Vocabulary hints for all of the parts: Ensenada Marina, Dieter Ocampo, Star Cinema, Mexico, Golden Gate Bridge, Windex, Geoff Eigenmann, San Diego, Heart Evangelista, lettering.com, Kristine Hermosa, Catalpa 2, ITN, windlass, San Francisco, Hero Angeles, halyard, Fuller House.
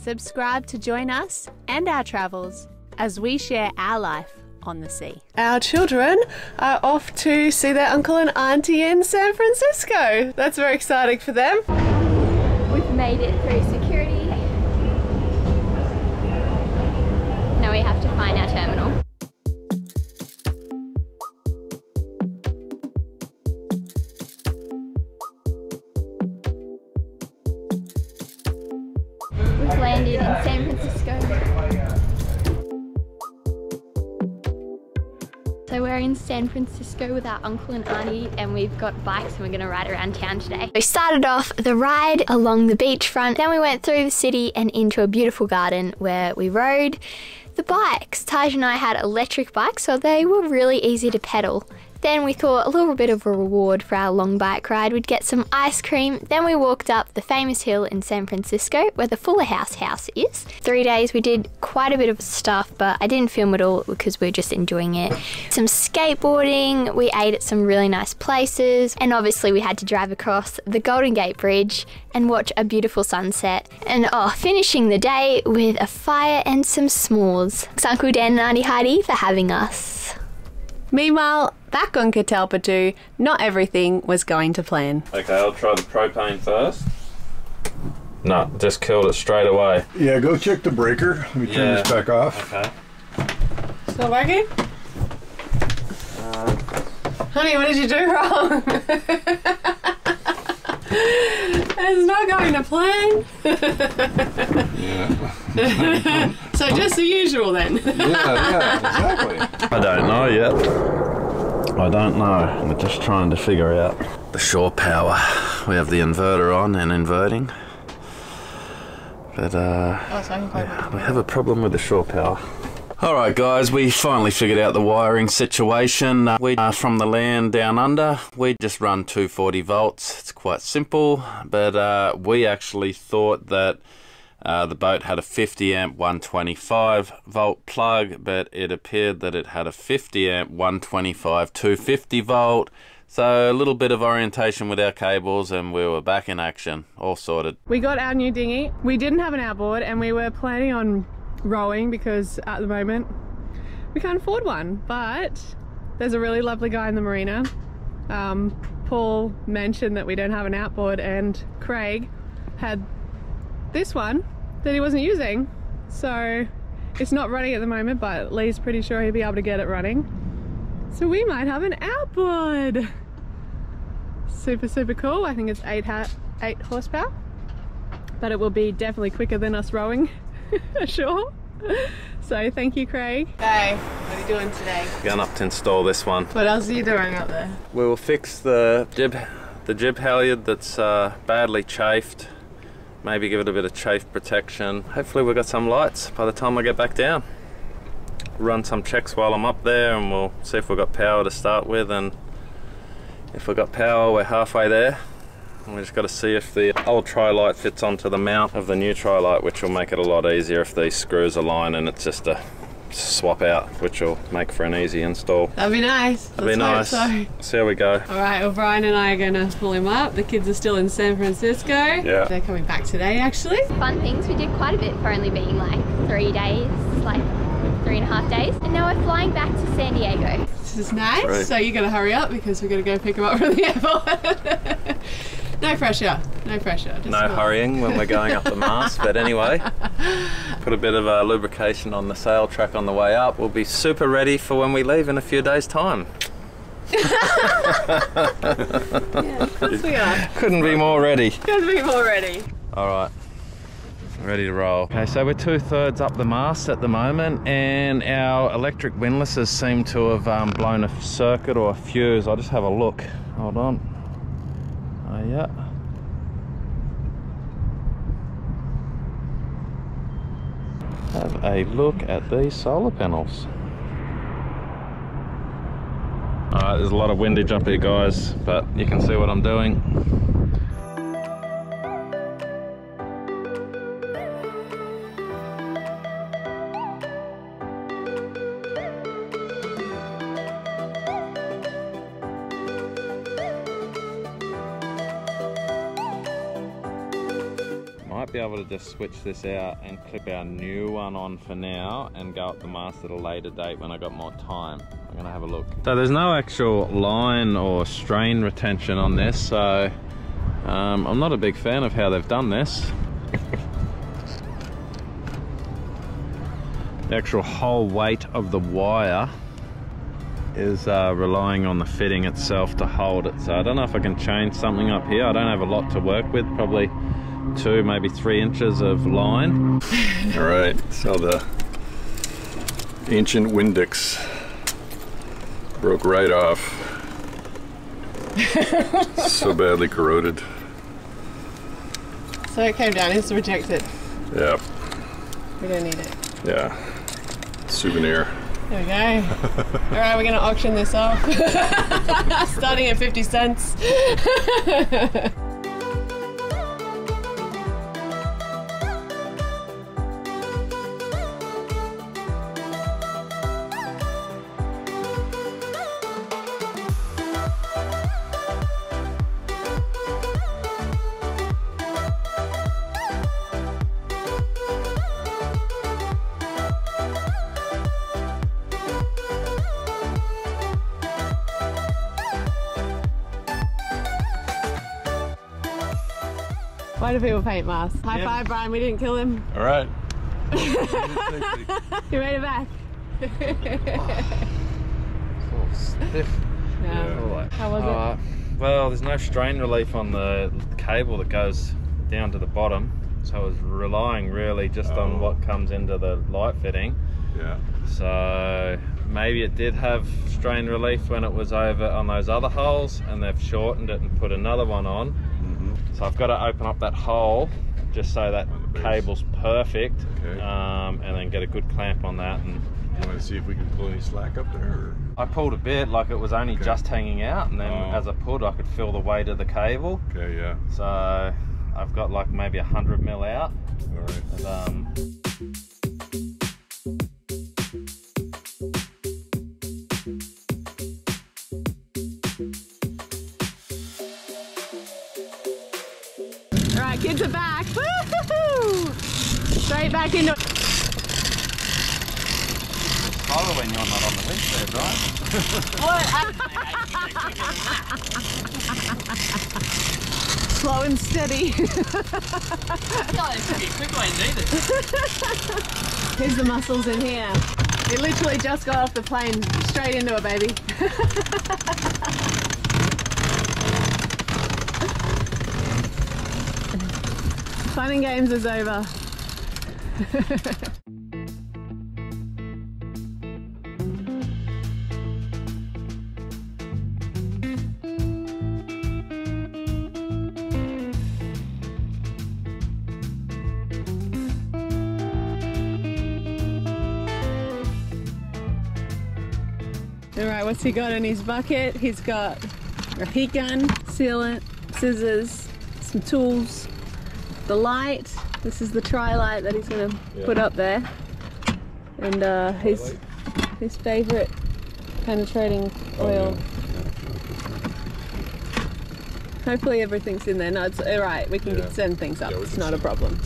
Subscribe to join us and our travels as we share our life on the sea. Our children are off to see their uncle and auntie in San Francisco. That's very exciting for them. We've made it through security. Now we have to find our terminal. We've landed in San Francisco. So we're in San Francisco with our uncle and auntie, and we've got bikes and we're gonna ride around town today. We started off the ride along the beachfront, then we went through the city and into a beautiful garden where we rode the bikes. Taj and I had electric bikes, so they were really easy to pedal. Then we thought a little bit of a reward for our long bike ride, we'd get some ice cream. Then we walked up the famous hill in San Francisco where the Fuller House is. 3 days we did quite a bit of stuff, but I didn't film it all because we were just enjoying it. Some skateboarding, we ate at some really nice places, and obviously we had to drive across the Golden Gate Bridge and watch a beautiful sunset. And finishing the day with a fire and some s'mores. Thanks Uncle Dan and Auntie Heidi for having us. Meanwhile, back on Catalpa 2, not everything was going to plan. Okay, I'll try the propane first. No, just killed it straight away. Yeah, go check the breaker. Let me turn this back off. Okay. Still working? Honey, what did you do wrong? It's not going to plan. Yeah. So just the usual then. Yeah, exactly. I don't know yet. I don't know, I'm just trying to figure out the shore power. We have the inverter on and inverting, but we have a problem with the shore power. Alright guys, we finally figured out the wiring situation. We are from the land down under. We just run 240 volts, it's quite simple, but we actually thought that the boat had a 50 amp 125 volt plug, but it appeared that it had a 50 amp 125 250 volt. So a little bit of orientation with our cables and we were back in action, all sorted. We got our new dinghy. We didn't have an outboard and we were planning on rowing because at the moment we can't afford one, but there's a really lovely guy in the marina. Paul mentioned that we don't have an outboard and Craig had this one that he wasn't using, so it's not running at the moment, but Lee's pretty sure he'll be able to get it running, so we might have an outboard. Super cool. I think it's 8 horsepower, but it will be definitely quicker than us rowing ashore. So thank you, Craig. Hey, what are you doing today? Going up to install this one. What else are you doing up there? We will fix the jib halyard that's badly chafed. Maybe give it a bit of chafe protection. Hopefully we've got some lights by the time I get back down. Run some checks while I'm up there and we'll see if we've got power to start with, and if we've got power we're halfway there. And we just got to see if the old tri-light fits onto the mount of the new tri-light, which will make it a lot easier if these screws align and it's just a swap out, which will make for an easy install. That'd be nice. Let's hope so. See how we go. Alright, well Brian and I are going to pull him up. The kids are still in San Francisco. Yeah. They're coming back today actually. Fun things, we did quite a bit for only being like 3 days, like 3.5 days. And now we're flying back to San Diego. This is nice. Right. So you got to hurry up because we're going to go pick him up from the airport. No pressure, no pressure. Just no hurrying when we're going up the mast, but anyway, put a bit of lubrication on the sail track on the way up. We'll be super ready for when we leave in a few days' time. Yeah, of course we are. Couldn't be more ready. Couldn't be more ready. All right, ready to roll. Okay, so we're 2/3 up the mast at the moment, and our electric windlasses seem to have blown a circuit or a fuse. I'll just have a look, hold on. Yeah. Have a look at these solar panels. Alright, there's a lot of windage up here guys, but you can see what I'm doing. be able to just switch this out and clip our new one on for now and go up the mast at a later date when I got more time. I'm gonna have a look. So there's no actual line or strain retention on this, so I'm not a big fan of how they've done this. The actual whole weight of the wire is relying on the fitting itself to hold it. So I don't know if I can change something up here. I don't have a lot to work with, probably 2, maybe 3 inches of line. All right, so the ancient Windex broke right off. So badly corroded. So it came down, it's rejected. Yeah. We don't need it. Yeah, souvenir. There we go. All right, we're gonna auction this off. Starting at 50 cents. Why do people paint masks? High five, Brian, we didn't kill him. All right. You made it back. Oh, it's all stiff. No. Yeah. How was it? Well, there's no strain relief on the cable that goes down to the bottom. So I was relying really just on what comes into the light fitting. Yeah. So maybe it did have strain relief when it was over on those other holes, and they've shortened it and put another one on. So I've got to open up that hole just so that cable's perfect, okay. And then get a good clamp on that. And you want to see if we can pull any slack up there? Or? I pulled a bit, like it was only just hanging out, and then as I pulled, I could feel the weight of the cable. Okay, yeah. So I've got like maybe 100 mil out. All right. And, kids are back. Woo-hoo-hoo! Straight back into it. It's colder when you're not on the windshield, right? Slow and steady. No, it's pretty quick way needed. Here's the muscles in here. It literally just got off the plane, straight into it, baby. Fun and games is over. All right, what's he got in his bucket? He's got a heat gun, sealant, scissors, some tools. The light, this is the tri-light that he's going to put up there, and his favourite penetrating oil. Hopefully everything's in there. No, it's alright, we can send things up, it's not a problem.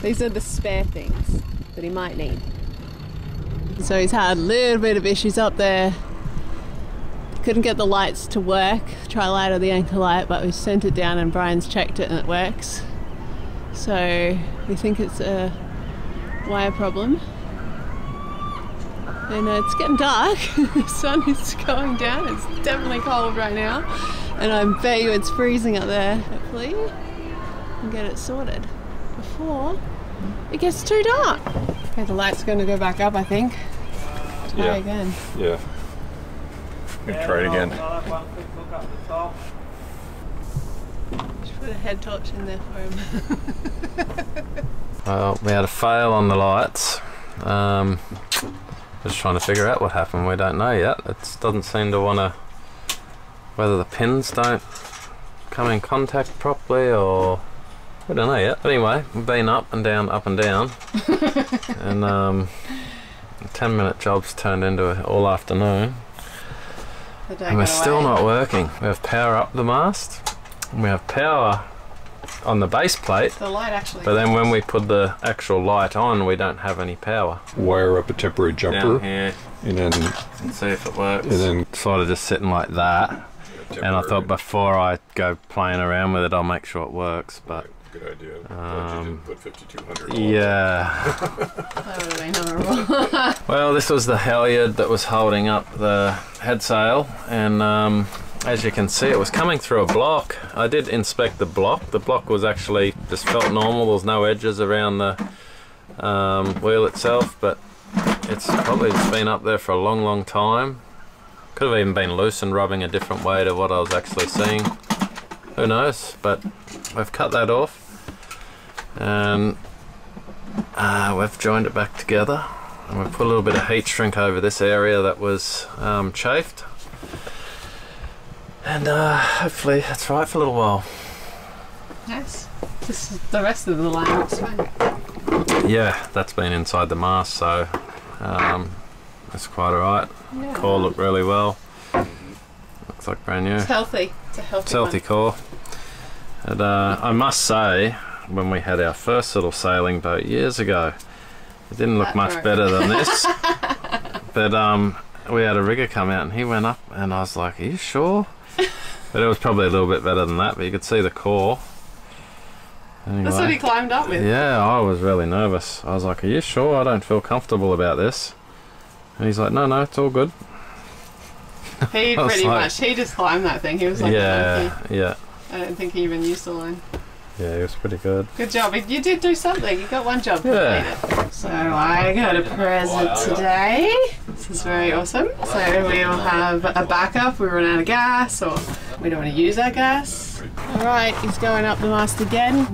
These are the spare things that he might need. So he's had a little bit of issues up there. Couldn't get the lights to work, tri-light or the anchor light, but we sent it down and Brian's checked it and it works. So we think it's a wire problem, and it's getting dark. The sun is going down, it's definitely cold right now, and I bet you it's freezing up there. Hopefully we can get it sorted before it gets too dark. Okay, the light's going to go back up, I think. Try again. Yeah. We're going to try it again. Put a head torch in there for him. Well, we had a fail on the lights. Just trying to figure out what happened. We don't know yet. It doesn't seem to want to, whether the pins don't come in contact properly or we don't know yet. But anyway, we've been up and down, and a 10-minute job's turned into an all afternoon, and we're still not working. We have power up the mast. We have power on the base plate. The light actually. But then when we put the actual light on, we don't have any power. Wire up a temporary jumper. Down here. And then and see if it works. And then sort of just sitting like that. Temporary. And I thought before I go playing around with it, I'll make sure it works. But good idea. But 5200. Yeah. That would have been horrible. Well, this was the halyard that was holding up the head sail, and as you can see, it was coming through a block. I did inspect the block. The block was actually just felt normal. There was no edges around the wheel itself, but it's probably just been up there for a long, long time. Could have even been loose and rubbing a different way to what I was actually seeing. Who knows? But I've cut that off, and we've joined it back together. And we've put a little bit of heat shrink over this area that was chafed. And hopefully that's right for a little while. Yes, just the rest of the line looks fine. Yeah, that's been inside the mast, so that's quite alright. Yeah. Core looked really well. Looks like brand new. It's healthy. It's a healthy, core. And I must say, when we had our first little sailing boat years ago, it didn't look much better than this. But we had a rigger come out and he went up and I was like, are you sure? But it was probably a little bit better than that, but you could see the core. Anyway, that's what he climbed up with. Yeah, I was really nervous. I was like, are you sure? I don't feel comfortable about this. And he's like, no, no, it's all good. He pretty much, he just climbed that thing. He was like, yeah, no, yeah. I don't think he even used the line. Yeah, it was pretty good. Good job. You did do something. You got one job. Yeah. So I got a present today. This is very awesome. So we'll have a backup. We run out of gas or we don't want to use our gas. All right, he's going up the mast again.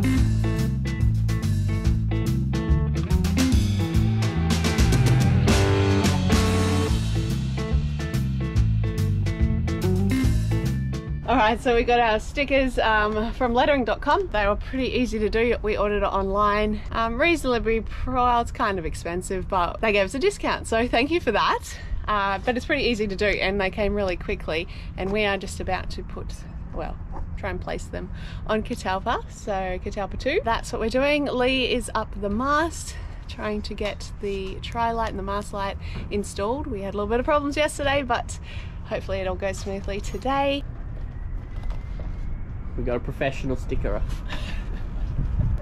Alright, so we got our stickers from lettering.com. They were pretty easy to do. We ordered it online. Reasonably priced, kind of expensive, but they gave us a discount, so thank you for that. But it's pretty easy to do and they came really quickly, and we are just about to put, well, try and place them on Catalpa, so Catalpa 2. That's what we're doing. Lee is up the mast, trying to get the tri-light and the mast light installed. We had a little bit of problems yesterday, but hopefully it all goes smoothly today. We got a professional sticker off.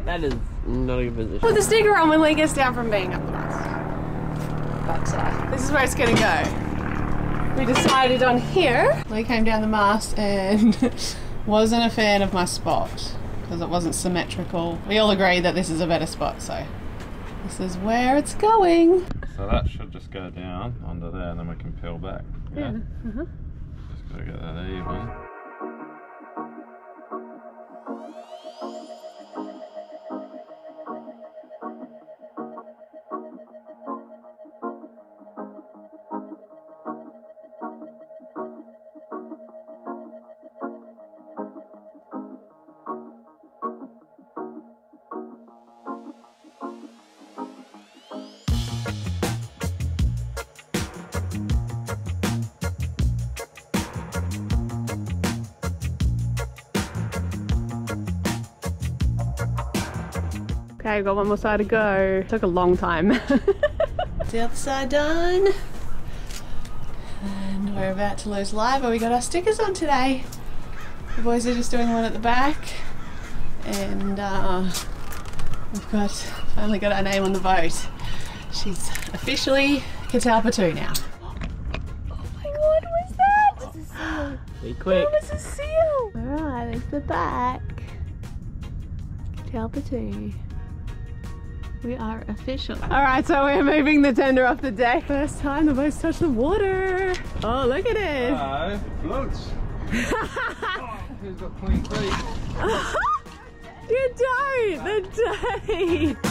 That is not a good position. Put the sticker on when Lee gets down from being up the mast. But this is where it's gonna go. We decided on here. Lee came down the mast and wasn't a fan of my spot because it wasn't symmetrical. We all agree that this is a better spot, so this is where it's going. So that should just go down under there and then we can peel back. Yeah. Just gotta get that even. Okay, we've got one more side to go. It took a long time. The other side done. And we're about to lose live, but we got our stickers on today. The boys are just doing one at the back. And we've got, finally got our name on the boat. She's officially Catalpa 2 now. Oh my god, what was that? It was a seal. Be quick. It was a seal. Alright, it's the back. Catalpa 2. We are official. All right, so we're moving the tender off the deck. First time the boat's touched the water. Oh, look at it. It floats. Oh, who's got clean feet? You don't, the day.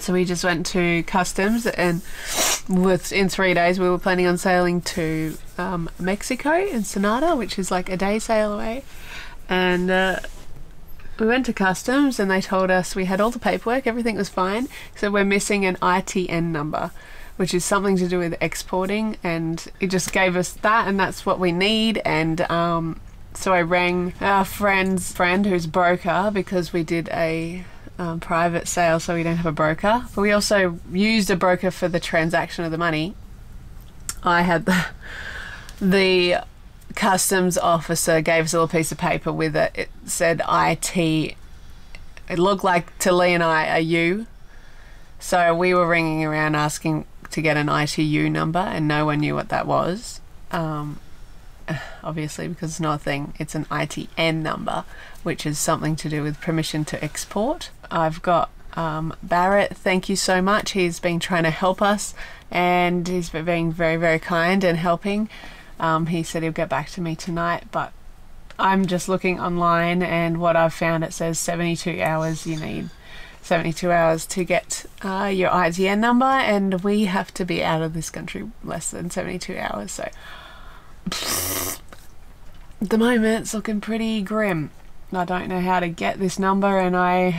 So we just went to customs, and in 3 days we were planning on sailing to Mexico, Ensenada, which is like a day sail away. And we went to customs and they told us we had all the paperwork, everything was fine, so we're missing an ITN number, which is something to do with exporting, and it just gave us that, and that's what we need. And so I rang our friend's friend who's broker, because we did a private sale, so we don't have a broker, but we also used a broker for the transaction of the money. I had the customs officer gave us a little piece of paper with it. It said IT. It looked like to Lee and I a U, so we were ringing around asking to get an ITU number, and no one knew what that was. Obviously, because it's not a thing, it's an ITN number, which is something to do with permission to export. I've got Barrett, thank you so much. He's been trying to help us, and he's been being very, very kind and helping. He said he'll get back to me tonight, but I'm just looking online, and what I've found, it says 72 hours, you need 72 hours to get your ITN number, and we have to be out of this country less than 72 hours, so the moment's looking pretty grim. I don't know how to get this number, and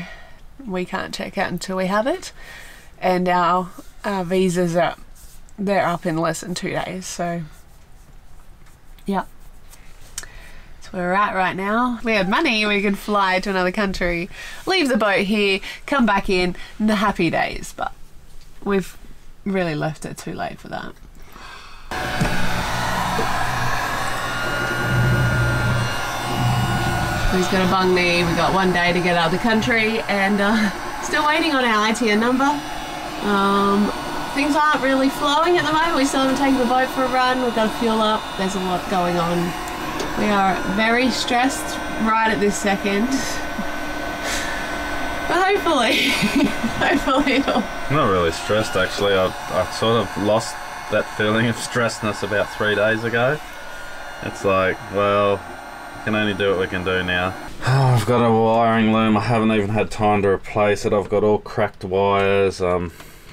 we can't check out until we have it, and our visas are up in less than 2 days, so yeah, that's where we're at right now. If we had money, we could fly to another country, leave the boat here, come back in the happy days, but we've really left it too late for that. He's got a bung knee, we've got 1 day to get out of the country, and still waiting on our ITN number. Things aren't really flowing at the moment, we still haven't taken the boat for a run, we've got to fuel up, there's a lot going on. We are very stressed right at this second, but hopefully, hopefully it'll... I'm not really stressed actually, I sort of lost that feeling of stressedness about 3 days ago. It's like, well, can only do what we can do now. Oh, I've got a wiring loom, I haven't even had time to replace it, I've got all cracked wires,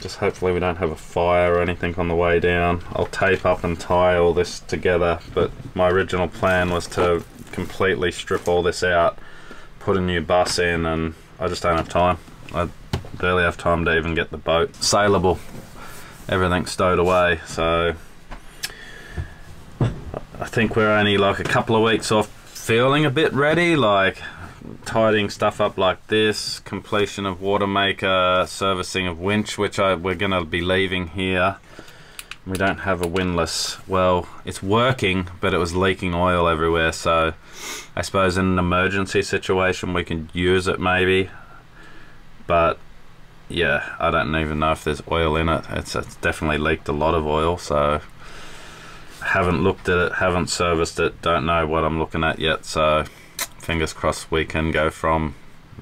just hopefully we don't have a fire or anything on the way down. I'll tape up and tie all this together, but my original plan was to completely strip all this out, put a new bus in, and I just don't have time. I barely have time to even get the boat sailable. Everything's stowed away, so I think we're only like a couple of weeks off feeling a bit ready, like tidying stuff up like this, completion of water maker, servicing of winch, which we're gonna be leaving here. We don't have a windlass. Well, it's working, but it was leaking oil everywhere, so I suppose in an emergency situation we can use it maybe, but yeah, I don't even know if there's oil in it. It's definitely leaked a lot of oil, so haven't looked at it, haven't serviced it, don't know what I'm looking at yet, so fingers crossed we can go from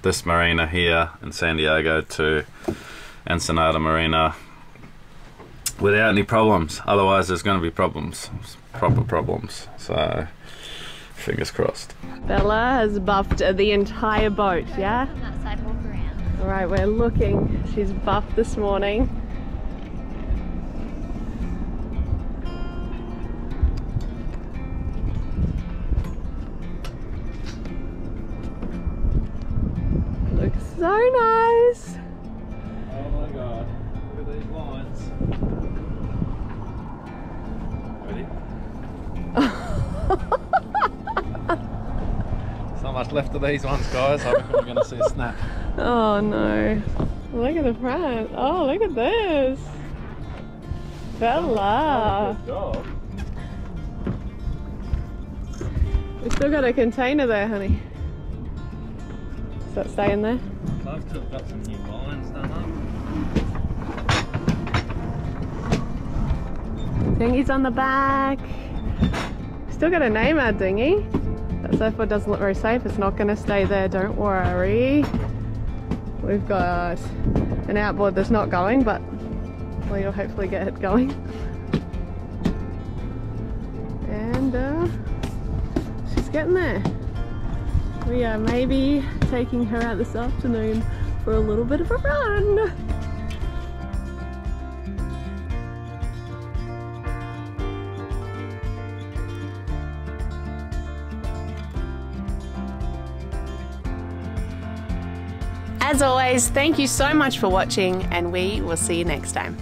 this marina here in San Diego to Ensenada Marina without any problems. Otherwise there's going to be problems, proper problems, so fingers crossed. Bella has buffed the entire boat, yeah? Alright, we're looking. She's buffed this morning. So nice! Oh my god, look at these lines. Ready? There's not much left of these ones, guys. I reckon we're going to see a snap. Oh no. Look at the front. Oh, look at this. Bella. Good job. We've still got a container there, honey. Does that stay in there? I've still got some new lines done up. Dinghy's on the back. Still got to name our dinghy. That surfboard doesn't look very safe. It's not going to stay there, don't worry. We've got an outboard that's not going, but we'll hopefully get it going. And she's getting there. We are maybe taking her out this afternoon for a little bit of a run. As always, thank you so much for watching, and we will see you next time.